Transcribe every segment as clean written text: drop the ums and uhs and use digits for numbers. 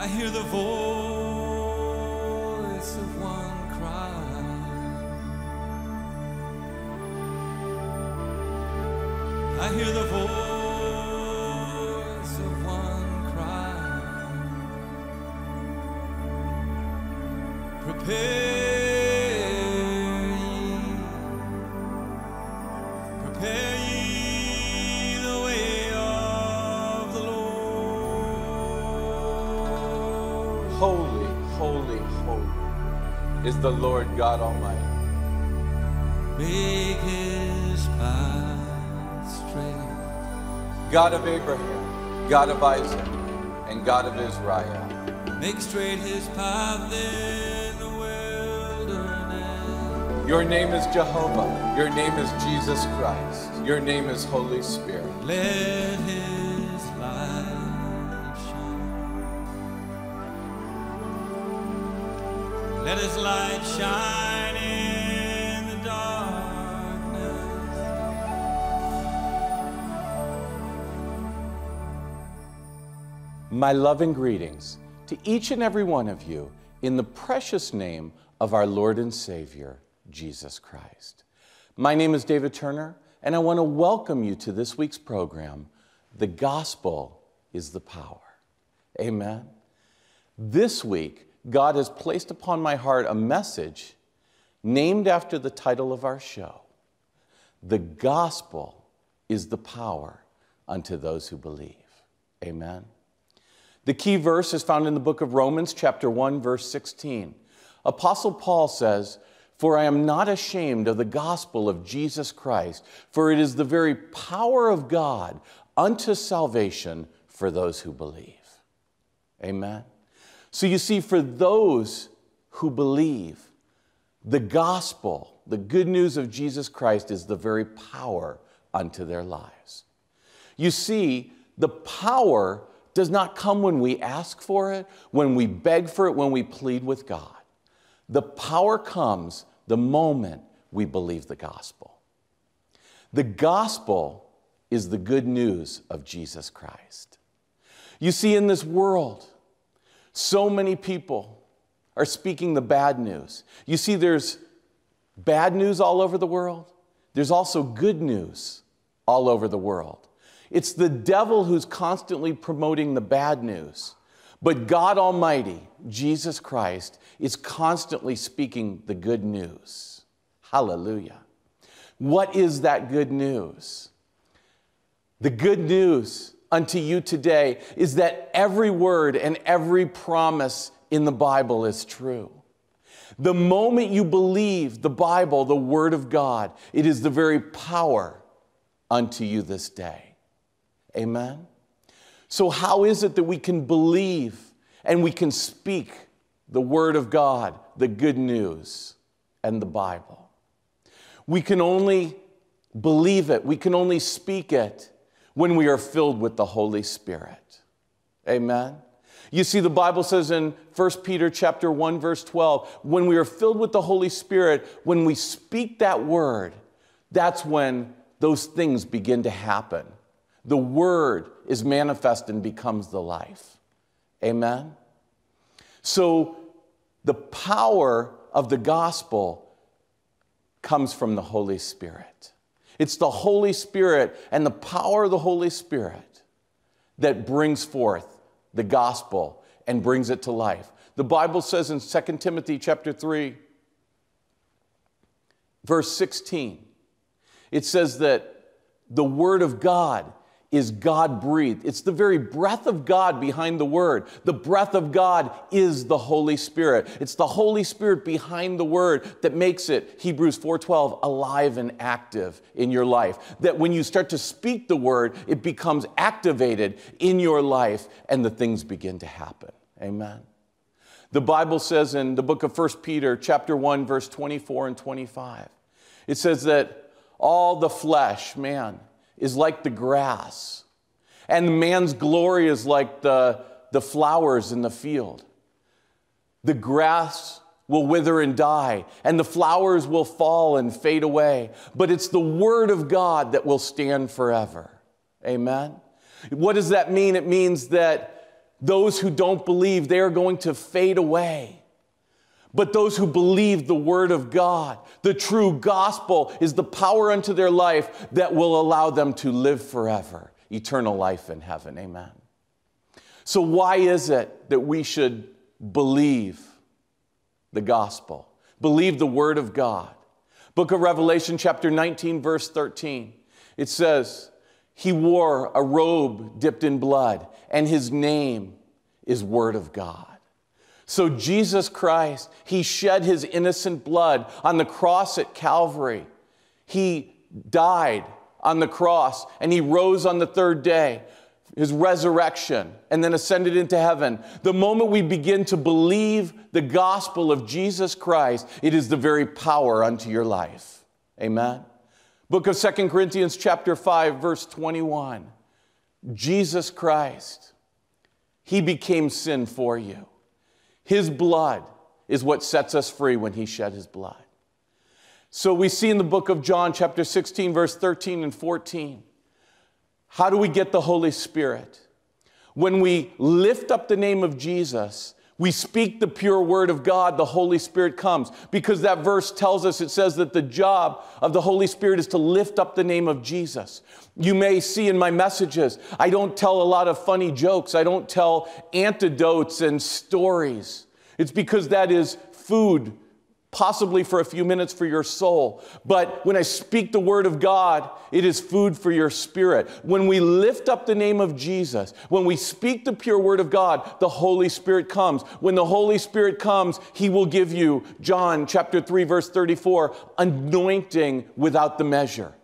I hear the voice of one crying. I hear the voice of one crying. Prepare ye the way of the Lord. Holy, holy, holy is the Lord God Almighty. Make his path straight. God of Abraham, God of Isaac, and God of Israel. Make straight his path in the wilderness. Your name is Jehovah. Your name is Jesus Christ. Your name is Holy Spirit. Let his light shine. Let his light shine in the darkness. My loving greetings to each and every one of you in the precious name of our Lord and Savior, Jesus Christ. My name is David Turner, and I want to welcome you to this week's program, The Gospel is the Power. Amen. This week, God has placed upon my heart a message named after the title of our show, The Gospel is the Power unto those who believe. Amen. The key verse is found in the book of Romans, chapter 1, verse 16. Apostle Paul says, "For I am not ashamed of the gospel of Jesus Christ, for it is the very power of God unto salvation for those who believe." Amen. So you see, for those who believe, the gospel, the good news of Jesus Christ, is the very power unto their lives. You see, the power does not come when we ask for it, when we beg for it, when we plead with God. The power comes the moment we believe the gospel. The gospel is the good news of Jesus Christ. You see, in this world, so many people are speaking the bad news. You see, there's bad news all over the world. There's also good news all over the world. It's the devil who's constantly promoting the bad news. But God Almighty, Jesus Christ, is constantly speaking the good news. Hallelujah. What is that good news? The good news unto you today is that every word and every promise in the Bible is true. The moment you believe the Bible, the Word of God, it is the very power unto you this day. Amen. So how is it that we can believe and we can speak the Word of God, the good news, and the Bible? We can only believe it, we can only speak it when we are filled with the Holy Spirit. Amen? You see, the Bible says in 1 Peter chapter 1, verse 12, when we are filled with the Holy Spirit, when we speak that word, that's when those things begin to happen. The Word is manifest and becomes the life. Amen? So the power of the gospel comes from the Holy Spirit. It's the Holy Spirit and the power of the Holy Spirit that brings forth the gospel and brings it to life. The Bible says in 2 Timothy chapter 3, verse 16, it says that the Word of God is God-breathed. It's the very breath of God behind the Word. The breath of God is the Holy Spirit. It's the Holy Spirit behind the Word that makes it, Hebrews 4:12, alive and active in your life. That when you start to speak the Word, it becomes activated in your life and the things begin to happen. Amen. The Bible says in the book of 1 Peter chapter 1, verse 24 and 25, it says that all the flesh, man, is like the grass, and man's glory is like the flowers in the field. The grass will wither and die, and the flowers will fall and fade away, but it's the Word of God that will stand forever. Amen? What does that mean? It means that Those who don't believe, they are going to fade away. But those who believe the word of God, the true gospel, is the power unto their life that will allow them to live forever, eternal life in heaven. Amen. So why is it that we should believe the gospel, believe the word of God? Book of Revelation, chapter 19, verse 13, it says, "He wore a robe dipped in blood, and his name is Word of God." So Jesus Christ, he shed his innocent blood on the cross at Calvary. He died on the cross, and he rose on the third day, his resurrection, and then ascended into heaven. The moment we begin to believe the gospel of Jesus Christ, it is the very power unto your life. Amen. Book of 2 Corinthians chapter 5, verse 21. Jesus Christ, he became sin for you. His blood is what sets us free when he shed his blood. So we see in the book of John chapter 16, verse 13 and 14. How do we get the Holy Spirit? When we lift up the name of Jesus, we speak the pure word of God, the Holy Spirit comes. Because that verse tells us, it says that the job of the Holy Spirit is to lift up the name of Jesus. You may see in my messages, I don't tell a lot of funny jokes. I don't tell anecdotes and stories. It's because that is food, possibly for a few minutes for your soul. But when I speak the word of God, it is food for your spirit. When we lift up the name of Jesus, when we speak the pure word of God, the Holy Spirit comes. When the Holy Spirit comes, he will give you, John chapter 3, verse 34, anointing without the measure.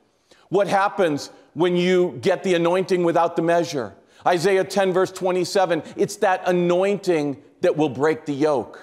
What happens when you get the anointing without the measure? Isaiah 10, verse 27, it's that anointing that will break the yoke.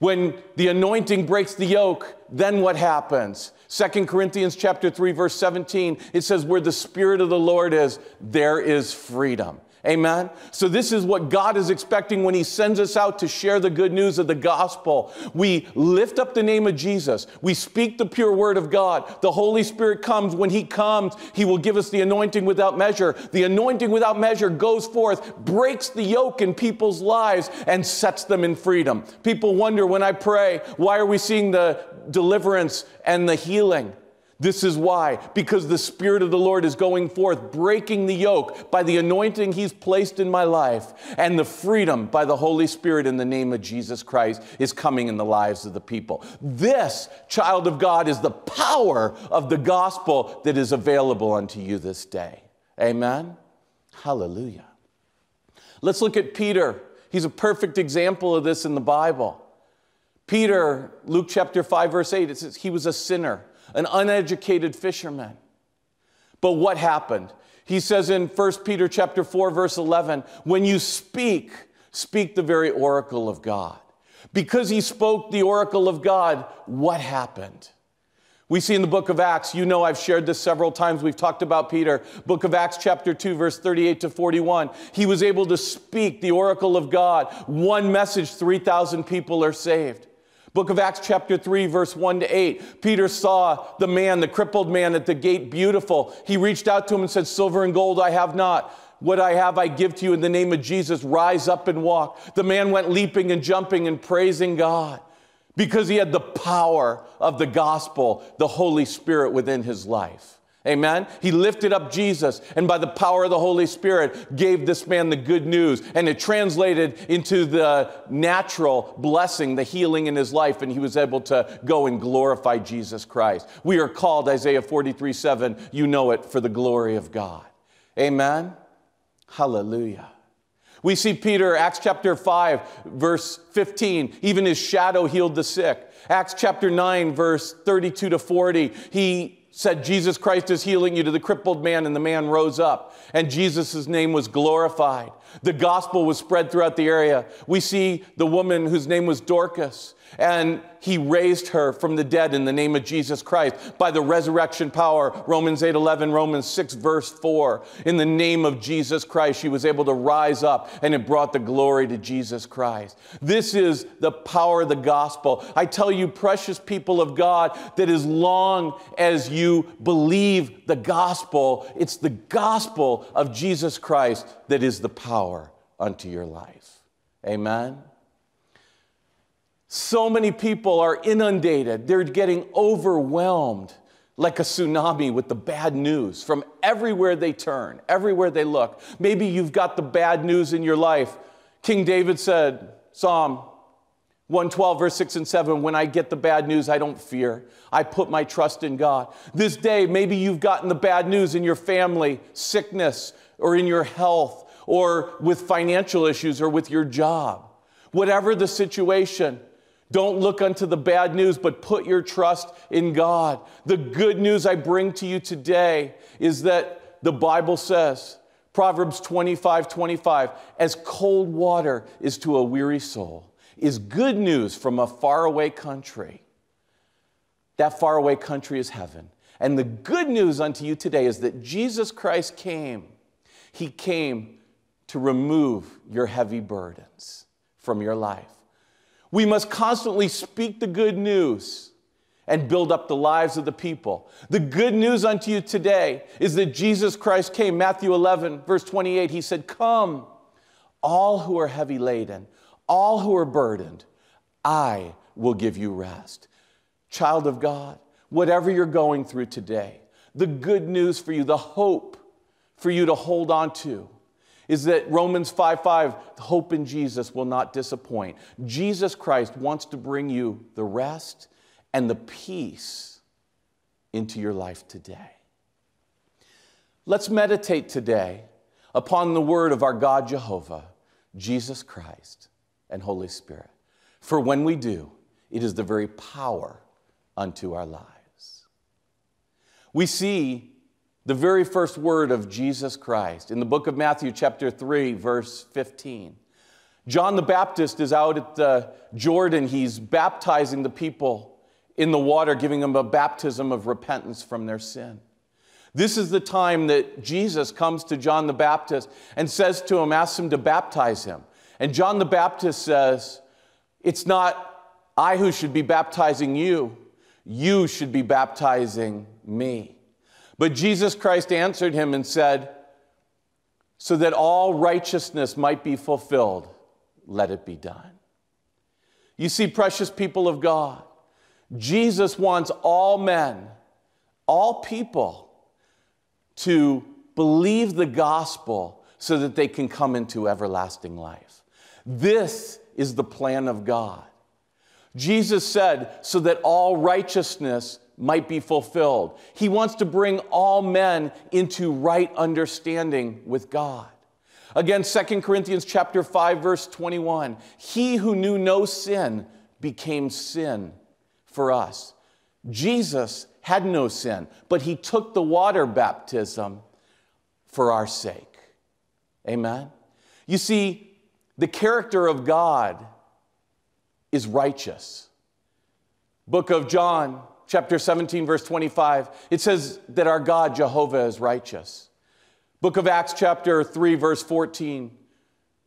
When the anointing breaks the yoke, then what happens? 2 Corinthians chapter 3, verse 17, it says, where the Spirit of the Lord is, there is freedom. Amen? So this is what God is expecting when he sends us out to share the good news of the gospel. We lift up the name of Jesus. We speak the pure word of God. The Holy Spirit comes. When he comes, he will give us the anointing without measure. The anointing without measure goes forth, breaks the yoke in people's lives, and sets them in freedom. People wonder when I pray, why are we seeing the deliverance and the healing? This is why, because the Spirit of the Lord is going forth, breaking the yoke by the anointing he's placed in my life, and the freedom by the Holy Spirit in the name of Jesus Christ is coming in the lives of the people. This, child of God, is the power of the gospel that is available unto you this day. Amen? Hallelujah. Let's look at Peter. He's a perfect example of this in the Bible. Peter, Luke chapter 5, verse 8, it says he was a sinner, an uneducated fisherman. But what happened? He says in 1 Peter chapter 4, verse 11, when you speak, speak the very oracle of God. Because he spoke the oracle of God, what happened? We see in the book of Acts, you know I've shared this several times, we've talked about Peter, book of Acts chapter 2, verse 38 to 41. He was able to speak the oracle of God. One message, 3,000 people are saved. Book of Acts chapter 3, verse 1 to 8. Peter saw the man, the crippled man at the gate, beautiful. He reached out to him and said, silver and gold I have not. What I have I give to you in the name of Jesus. Rise up and walk. The man went leaping and jumping and praising God because he had the power of the gospel, the Holy Spirit within his life. Amen? He lifted up Jesus and by the power of the Holy Spirit gave this man the good news, and it translated into the natural blessing, the healing in his life, and he was able to go and glorify Jesus Christ. We are called, Isaiah 43, 7, you know it, for the glory of God. Amen? Hallelujah. We see Peter, Acts chapter 5, verse 15, even his shadow healed the sick. Acts chapter 9, verse 32 to 40, he said, Jesus Christ is healing you, to the crippled man, and the man rose up, and Jesus' name was glorified. The gospel was spread throughout the area. We see the woman whose name was Dorcas, and he raised her from the dead in the name of Jesus Christ by the resurrection power, Romans 8:11, Romans 6, verse 4. In the name of Jesus Christ, she was able to rise up, and it brought the glory to Jesus Christ. This is the power of the gospel. I tell you, precious people of God, that as long as you believe the gospel, it's the gospel of Jesus Christ that is the power unto your life. Amen? So many people are inundated. They're getting overwhelmed like a tsunami with the bad news from everywhere they turn, everywhere they look. Maybe you've got the bad news in your life. King David said, Psalm 112, verse 6 and 7, when I get the bad news, I don't fear. I put my trust in God. This day, maybe you've gotten the bad news in your family, sickness, or in your health, or with financial issues, or with your job. Whatever the situation, don't look unto the bad news, but put your trust in God. The good news I bring to you today is that the Bible says, Proverbs 25:25, as cold water is to a weary soul, is good news from a faraway country. That faraway country is heaven. And the good news unto you today is that Jesus Christ came. He came to remove your heavy burdens from your life. We must constantly speak the good news and build up the lives of the people. The good news unto you today is that Jesus Christ came. Matthew 11, verse 28, he said, come, all who are heavy laden, all who are burdened, I will give you rest. Child of God, whatever you're going through today, the good news for you, the hope for you to hold on to, is that Romans 5:5, hope in Jesus will not disappoint. Jesus Christ wants to bring you the rest and the peace into your life today. Let's meditate today upon the word of our God Jehovah, Jesus Christ, and Holy Spirit. For when we do, it is the very power unto our lives. We see the very first word of Jesus Christ in the book of Matthew chapter 3, verse 15. John the Baptist is out at the Jordan. He's baptizing the people in the water, giving them a baptism of repentance from their sin. This is the time that Jesus comes to John the Baptist and says to him, asks him to baptize him. And John the Baptist says, it's not I who should be baptizing you. You should be baptizing me. But Jesus Christ answered him and said, so that all righteousness might be fulfilled, let it be done. You see, precious people of God, Jesus wants all men, all people, to believe the gospel so that they can come into everlasting life. This is the plan of God. Jesus said, so that all righteousness might be fulfilled. He wants to bring all men into right understanding with God. Again, 2 Corinthians chapter 5, verse 21, he who knew no sin became sin for us. Jesus had no sin, but he took the water baptism for our sake. Amen? You see, the character of God is righteous. Book of John, chapter 17, verse 25, it says that our God, Jehovah, is righteous. Book of Acts, chapter 3, verse 14.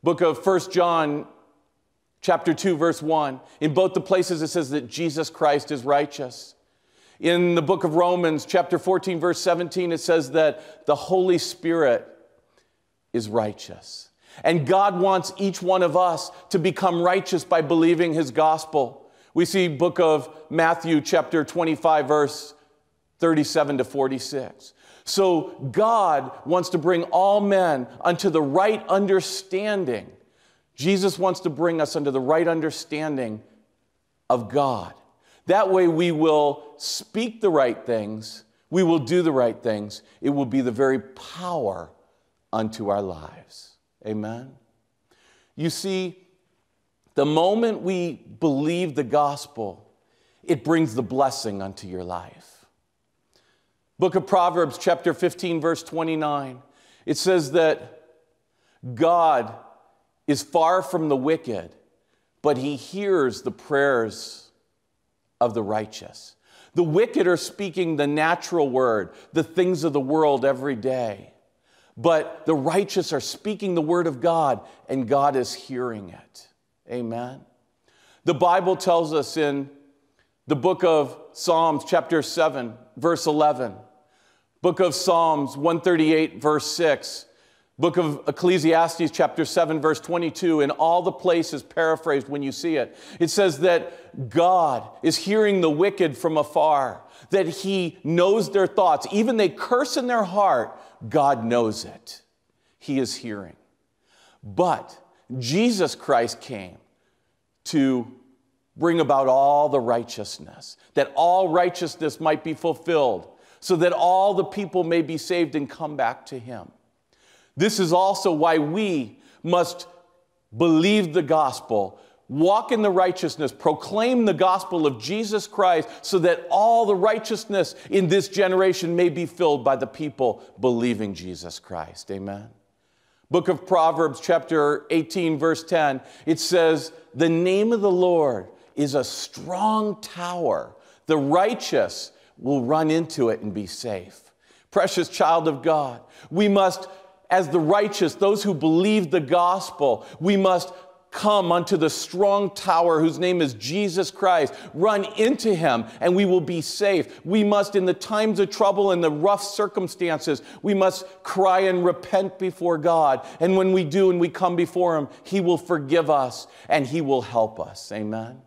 Book of 1 John, chapter 2, verse 1. In both the places, it says that Jesus Christ is righteous. In the book of Romans, chapter 14, verse 17, it says that the Holy Spirit is righteous. And God wants each one of us to become righteous by believing his gospel. We see book of Matthew chapter 25, verse 37 to 46. So God wants to bring all men unto the right understanding. Jesus wants to bring us unto the right understanding of God. That way we will speak the right things. We will do the right things. It will be the very power unto our lives. Amen. You see, the moment we believe the gospel, it brings the blessing unto your life. Book of Proverbs, chapter 15, verse 29, it says that God is far from the wicked, but he hears the prayers of the righteous. The wicked are speaking the natural word, the things of the world every day. But the righteous are speaking the word of God, and God is hearing it. Amen. The Bible tells us in the book of Psalms, chapter 7, verse 11, book of Psalms 138, verse 6, Book of Ecclesiastes chapter 7 verse 22, in all the places paraphrased when you see it. It says that God is hearing the wicked from afar, that he knows their thoughts. Even they curse in their heart, God knows it. He is hearing. But Jesus Christ came to bring about all the righteousness, that all righteousness might be fulfilled, so that all the people may be saved and come back to him. This is also why we must believe the gospel, walk in the righteousness, proclaim the gospel of Jesus Christ, so that all the righteousness in this generation may be filled by the people believing Jesus Christ. Amen. Book of Proverbs chapter 18 verse 10, it says, "The name of the Lord is a strong tower. The righteous will run into it and be safe." Precious child of God, we must, as the righteous, those who believe the gospel, we must come unto the strong tower whose name is Jesus Christ, run into him, and we will be safe. We must, in the times of trouble and the rough circumstances, we must cry and repent before God. And when we do and we come before him, he will forgive us and he will help us. Amen.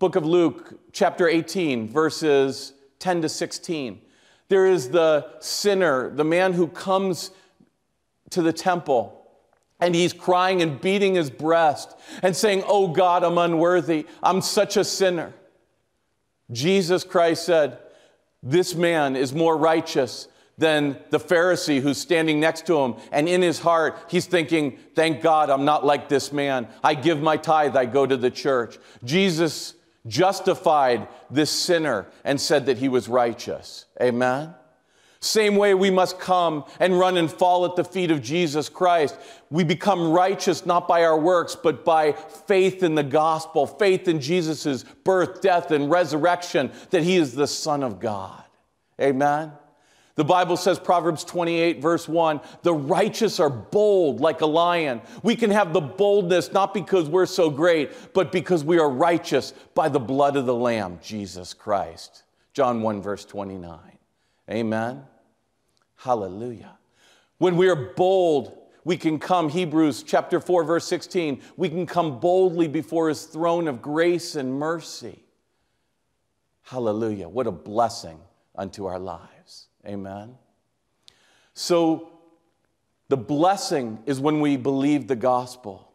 Book of Luke, chapter 18, verses 10 to 16. There is the sinner, the man who comes to the temple, and he's crying and beating his breast and saying, "Oh God, I'm unworthy. I'm such a sinner." Jesus Christ said, "This man is more righteous than the Pharisee who's standing next to him." And in his heart, he's thinking, "Thank God I'm not like this man. I give my tithe, I go to the church." Jesus justified this sinner and said that he was righteous. Amen. Same way we must come and run and fall at the feet of Jesus Christ. We become righteous not by our works, but by faith in the gospel, faith in Jesus' birth, death, and resurrection, that he is the Son of God. Amen? The Bible says, Proverbs 28, verse 1, "The righteous are bold like a lion." We can have the boldness not because we're so great, but because we are righteous by the blood of the Lamb, Jesus Christ. John 1, verse 29. Amen? Hallelujah. When we are bold, we can come, Hebrews chapter 4, verse 16, we can come boldly before his throne of grace and mercy. Hallelujah. What a blessing unto our lives. Amen. So the blessing is when we believe the gospel.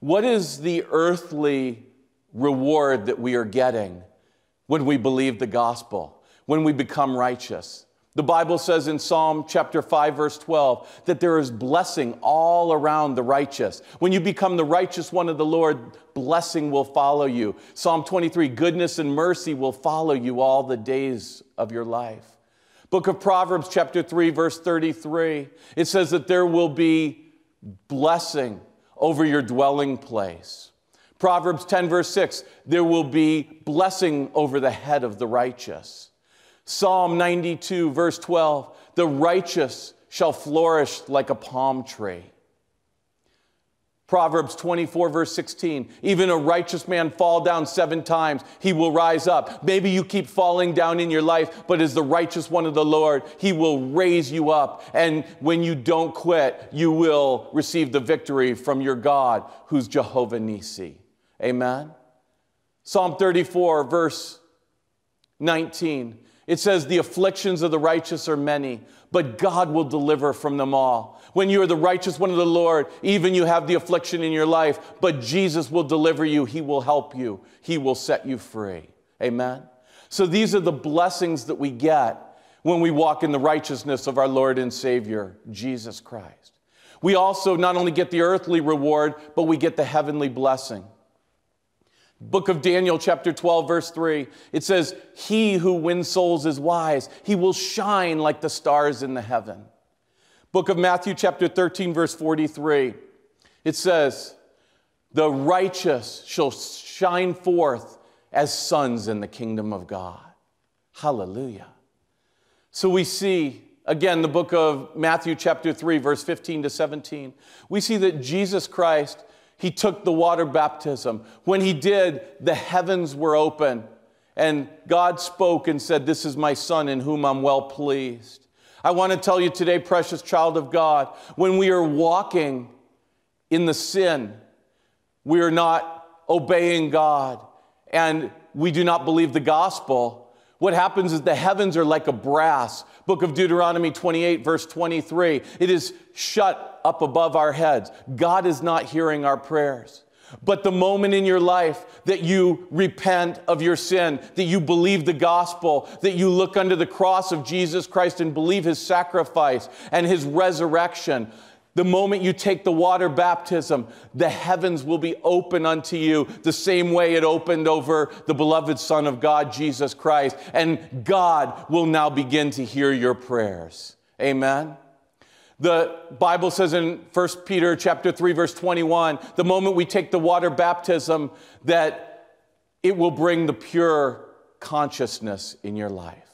What is the earthly reward that we are getting when we believe the gospel, when we become righteous? The Bible says in Psalm chapter 5, verse 12, that there is blessing all around the righteous. When you become the righteous one of the Lord, blessing will follow you. Psalm 23, goodness and mercy will follow you all the days of your life. Book of Proverbs chapter 3, verse 33, it says that there will be blessing over your dwelling place. Proverbs 10, verse 6, there will be blessing over the head of the righteous. Psalm 92, verse 12, the righteous shall flourish like a palm tree. Proverbs 24, verse 16, even a righteous man fall down 7 times, he will rise up. Maybe you keep falling down in your life, but as the righteous one of the Lord, he will raise you up. And when you don't quit, you will receive the victory from your God, who's Jehovah Nissi. Amen? Psalm 34, verse 19, it says, "The afflictions of the righteous are many, but God will deliver from them all." When you are the righteous one of the Lord, even you have the affliction in your life, but Jesus will deliver you. He will help you. He will set you free. Amen? So these are the blessings that we get when we walk in the righteousness of our Lord and Savior, Jesus Christ. We also not only get the earthly reward, but we get the heavenly blessing. Book of Daniel, chapter 12, verse 3, it says, "He who wins souls is wise. He will shine like the stars in the heaven." Book of Matthew, chapter 13, verse 43, it says, "The righteous shall shine forth as suns in the kingdom of God." Hallelujah. So we see, again, the book of Matthew, chapter 3, verse 15 to 17, we see that Jesus Christ, he took the water baptism. When he did, the heavens were open, and God spoke and said, "This is my son in whom I'm well pleased." I want to tell you today, precious child of God, when we are walking in the sin, we are not obeying God, and we do not believe the gospel. What happens is the heavens are like a brass. Book of Deuteronomy 28, verse 23. It is shut up above our heads. God is not hearing our prayers. But the moment in your life that you repent of your sin, that you believe the gospel, that you look under the cross of Jesus Christ and believe his sacrifice and his resurrection, the moment you take the water baptism, the heavens will be open unto you the same way it opened over the beloved Son of God, Jesus Christ. And God will now begin to hear your prayers. Amen. The Bible says in 1 Peter chapter 3, verse 21, the moment we take the water baptism, that it will bring the pure consciousness in your life.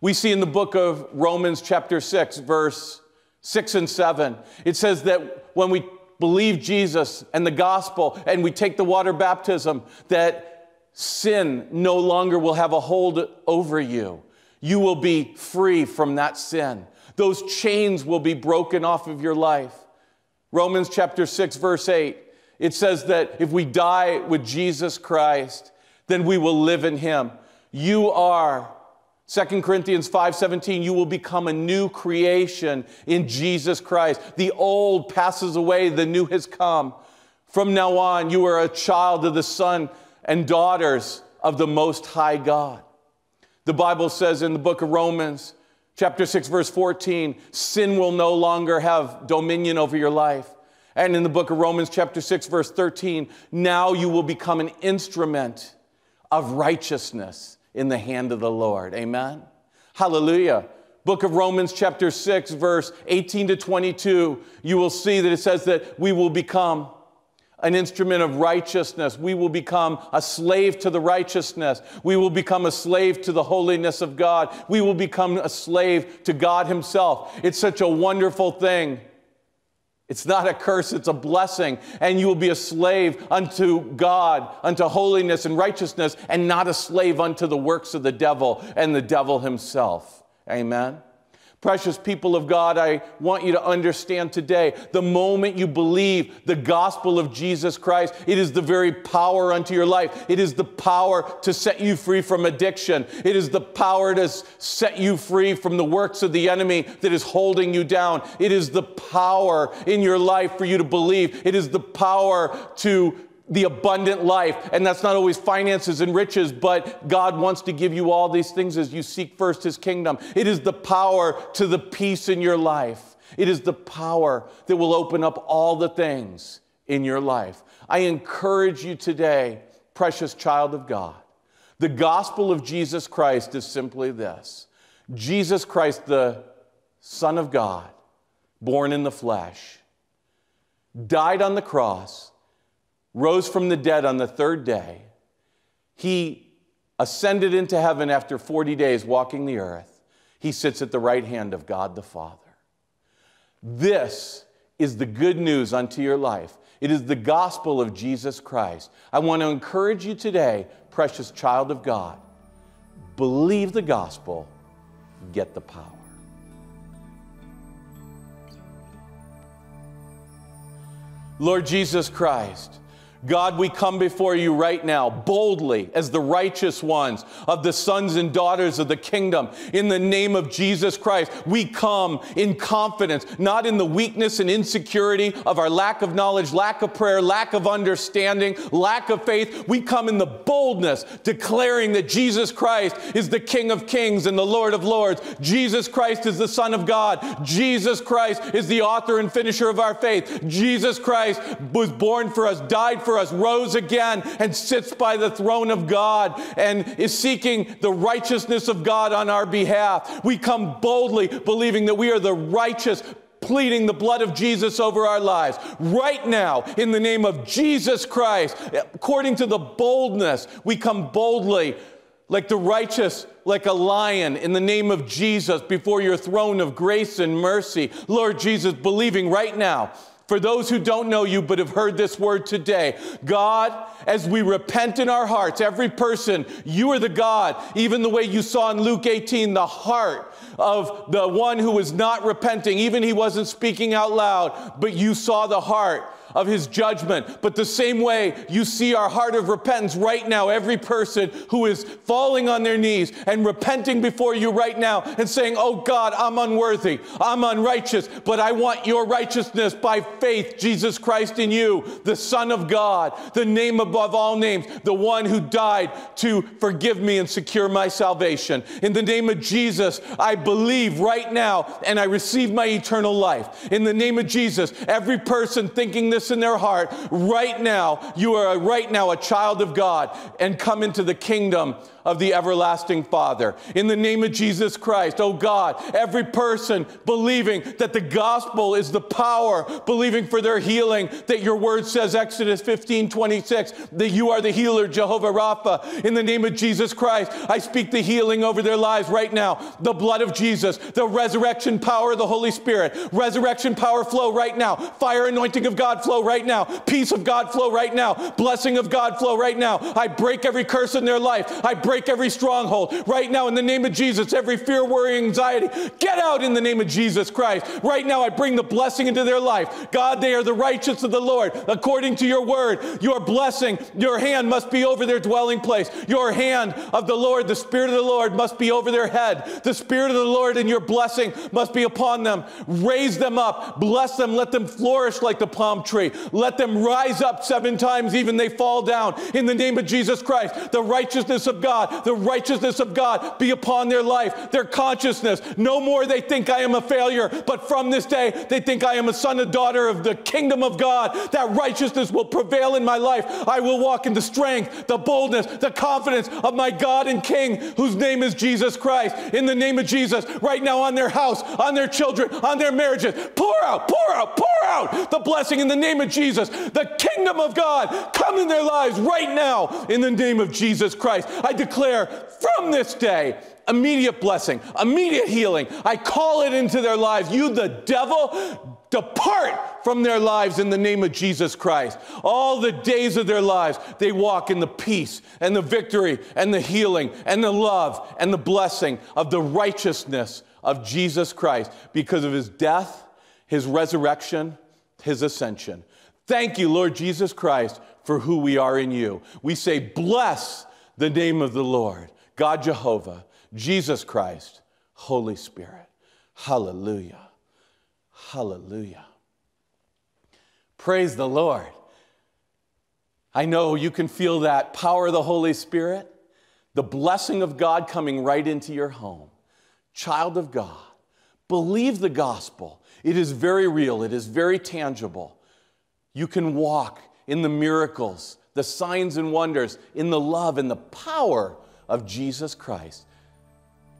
We see in the book of Romans chapter 6, verse 6 and 7, it says that when we believe Jesus and the gospel and we take the water baptism, that sin no longer will have a hold over you. You will be free from that sin. Those chains will be broken off of your life. Romans chapter 6, verse 8, it says that if we die with Jesus Christ, then we will live in him. You are 2 Corinthians 5:17, you will become a new creation in Jesus Christ. The old passes away, the new has come. From now on, you are a child of the Son and daughters of the Most High God. The Bible says in the book of Romans, chapter 6, verse 14, sin will no longer have dominion over your life. And in the book of Romans, chapter 6, verse 13, now you will become an instrument of righteousness in the hand of the Lord. Amen. Hallelujah. Book of Romans chapter 6, verse 18 to 22, you will see that it says that we will become an instrument of righteousness. We will become a slave to the righteousness. We will become a slave to the holiness of God. We will become a slave to God himself. It's such a wonderful thing. It's not a curse, it's a blessing. And you will be a slave unto God, unto holiness and righteousness, and not a slave unto the works of the devil and the devil himself. Amen. Precious people of God, I want you to understand today, the moment you believe the gospel of Jesus Christ, it is the very power unto your life. It is the power to set you free from addiction. It is the power to set you free from the works of the enemy that is holding you down. It is the power in your life for you to believe. It is the power to the abundant life. And that's not always finances and riches, but God wants to give you all these things as you seek first his kingdom. It is the power to the peace in your life. It is the power that will open up all the things in your life. I encourage you today, precious child of God, the gospel of Jesus Christ is simply this: Jesus Christ, the Son of God, born in the flesh, died on the cross, rose from the dead on the third day. He ascended into heaven after 40 days walking the earth. He sits at the right hand of God the Father. This is the good news unto your life. It is the gospel of Jesus Christ. I want to encourage you today, precious child of God, believe the gospel, get the power. Lord Jesus Christ, God, we come before you right now boldly as the righteous ones of the sons and daughters of the kingdom. In the name of Jesus Christ, we come in confidence, not in the weakness and insecurity of our lack of knowledge, lack of prayer, lack of understanding, lack of faith. We come in the boldness, declaring that Jesus Christ is the King of kings and the Lord of lords. Jesus Christ is the Son of God. Jesus Christ is the author and finisher of our faith. Jesus Christ was born for us, died for us, rose again, and sits by the throne of God and is seeking the righteousness of God on our behalf. We come boldly believing that we are the righteous, pleading the blood of Jesus over our lives. Right now, in the name of Jesus Christ, according to the boldness, we come boldly like the righteous, like a lion, in the name of Jesus, before your throne of grace and mercy. Lord Jesus, believing right now For those who don't know you but have heard this word today, God, as we repent in our hearts, every person, you are the God, even the way you saw in Luke 18, the heart of the one who was not repenting, even he wasn't speaking out loud, but you saw the heart of his judgment. But the same way you see our heart of repentance right now, every person who is falling on their knees and repenting before you right now and saying, oh God, I'm unworthy, I'm unrighteous, but I want your righteousness by faith, Jesus Christ in you, the Son of God, the name above all names, the one who died to forgive me and secure my salvation. In the name of Jesus, I believe right now and I receive my eternal life. In the name of Jesus, every person thinking this in their heart right now, you are right now a child of God and come into the kingdom of the everlasting Father. In the name of Jesus Christ, oh God, every person believing that the gospel is the power, believing for their healing, that your word says, Exodus 15:26, that you are the healer, Jehovah Rapha. In the name of Jesus Christ, I speak the healing over their lives right now. The blood of Jesus, the resurrection power of the Holy Spirit, resurrection power flow right now, fire anointing of God flow right now, peace of God flow right now, blessing of God flow right now. I break every curse in their life. I break every stronghold right now in the name of Jesus. Every fear, worry, anxiety, get out in the name of Jesus Christ. Right now, I bring the blessing into their life. God, they are the righteous of the Lord. According to your word, your blessing, your hand must be over their dwelling place. Your hand of the Lord, the Spirit of the Lord must be over their head. The Spirit of the Lord and your blessing must be upon them. Raise them up, bless them, let them flourish like the palm tree. Let them rise up 7 times, even they fall down. In the name of Jesus Christ, the righteousness of God, the righteousness of God be upon their life, their consciousness. No more they think I am a failure, but from this day they think I am a son and daughter of the kingdom of God. That righteousness will prevail in my life. I will walk in the strength, the boldness, the confidence of my God and King, whose name is Jesus Christ. In the name of Jesus, right now on their house, on their children, on their marriages, pour out the blessing in the name of Jesus. The kingdom of God come in their lives right now in the name of Jesus Christ. I declare from this day immediate blessing, immediate healing. I call it into their lives. You, the devil, depart from their lives in the name of Jesus Christ. All the days of their lives, they walk in the peace and the victory and the healing and the love and the blessing of the righteousness of Jesus Christ because of his death, his resurrection, his ascension. Thank you, Lord Jesus Christ, for who we are in you. We say, bless the name of the Lord, God Jehovah, Jesus Christ, Holy Spirit. Hallelujah. Hallelujah. Praise the Lord. I know you can feel that power of the Holy Spirit, the blessing of God coming right into your home. Child of God, believe the gospel. It is very real. It is very tangible. You can walk in the miracles, the signs and wonders, in the love and the power of Jesus Christ.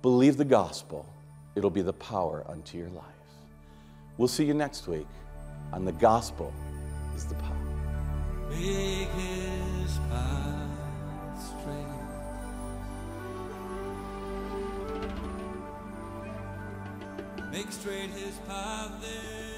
Believe the gospel. It'll be the power unto your life. We'll see you next week on The Gospel is the Power. Make his path straight. Make straight his path there.